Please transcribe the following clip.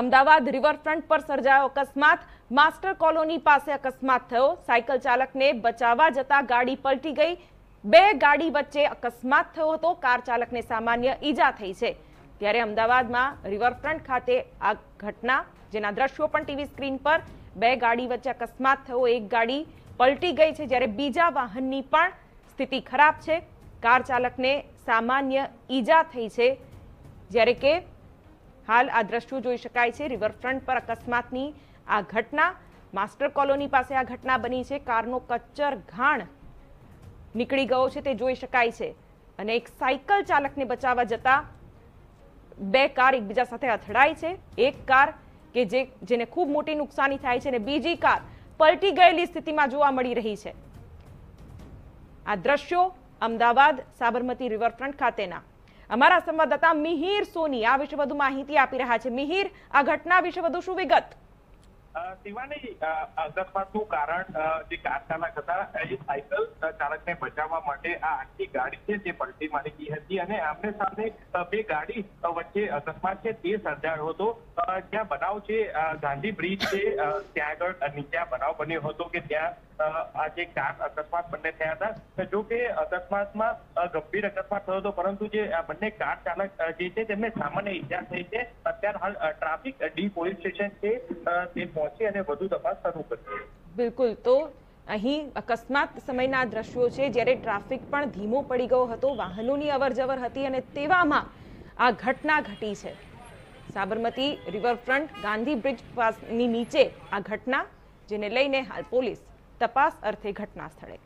Ahmedabad riverfront પર સર્જાયો અકસ્માત। માસ્ટર કોલોની પાસે અકસ્માત થયો। સાયકલ ચાલકને બચાવવા જતા ગાડી પલટી ગઈ। બે ગાડી વચ્ચે અકસ્માત થયો હતો। કાર ચાલકને સામાન્ય ઈજા થઈ છે। ત્યારે અમદાવાદમાં રિવરફ્રન્ટ ખાતે આ ઘટના, જેના દ્રશ્યો પણ ટીવી સ્ક્રીન પર, બે ગાડી વચ્ચે અકસ્માત થયો। એક ગાડી પલટી ગઈ છે, જ્યારે બીજા વાહનની પણ સ્થિતિ ખરાબ છે। કાર ચાલકને સામાન્ય ઈજા થઈ છે, જ્યારે કે हाल आ दृश्यो जोई शकाय छे। रिवरफ्रंट पर अकस्मातनी आ घटना, मास्टर कॉलोनी पासे आ घटना बनी छे। कारनो कच्चर घाण निकळी गयो छे ते जोई शकाय छे। अने एक साइकल चालकने बचाववा जता बे कार एकबीजा साथे અથડાય છે। एक कार के जेने खूब मोटी नुकसानी थाय छे ने बीजी कार पलटी गयेली स्थितिमां जोवा मळी रही छे। आ दृश्यो अमदावाद साबरमती रिवरफ्रंट खातेना। अमारा संवाददाता मिहिर सोनी आ विषय વધુ માહિતી આપી રહ્યા છે। મિહિર, આ ઘટના વિશે વધુ શું વિગત? શિવાની, અકસ્માતનું કારણ જે કાર ચાલક હતા એ સાયકલ ચાલકને બચાવવા માટે આ આખી ગાડી છે જે પલટી મારી ગઈ હતી અને આમને સામે બે ગાડી વચ્ચે અકસ્માત છે તે સર્જાયો હતો। જ્યાં બનાવ છે ગાંધી બ્રિજ છે ત્યાં આગળ નીચે બનાવ બન્યો હતો કે ત્યાં આજે કાર અકસ્માત બંને થયા હતા। જો કે અકસ્માતમાં ગંભીર અકસ્માત થયો હતો, પરંતુ જે બંને કાર ચાલક જે છે તેમને સામાન્ય ઈજા થઈ છે। અત્યારે હાલ ટ્રાફિક ડી પોલીસ સ્ટેશન છે बिल्कुल। तो अहीं अकस्मात समयना दृश्यो छे, ज्यारे ट्राफिक पण धीमो पड़ी गयो हतो, वाहनोनी अवरजवर हती अने तेवामां आ घटना घटी छे। साबरमती रिवरफ्रंट गांधी ब्रिज पासनी नीचे आ घटना, जेने लईने हाल पोलीस तपास अर्थे घटना स्थळे